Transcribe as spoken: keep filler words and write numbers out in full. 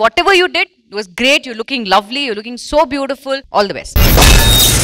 Whatever you did was great. You're looking lovely. You're looking so beautiful. All the best.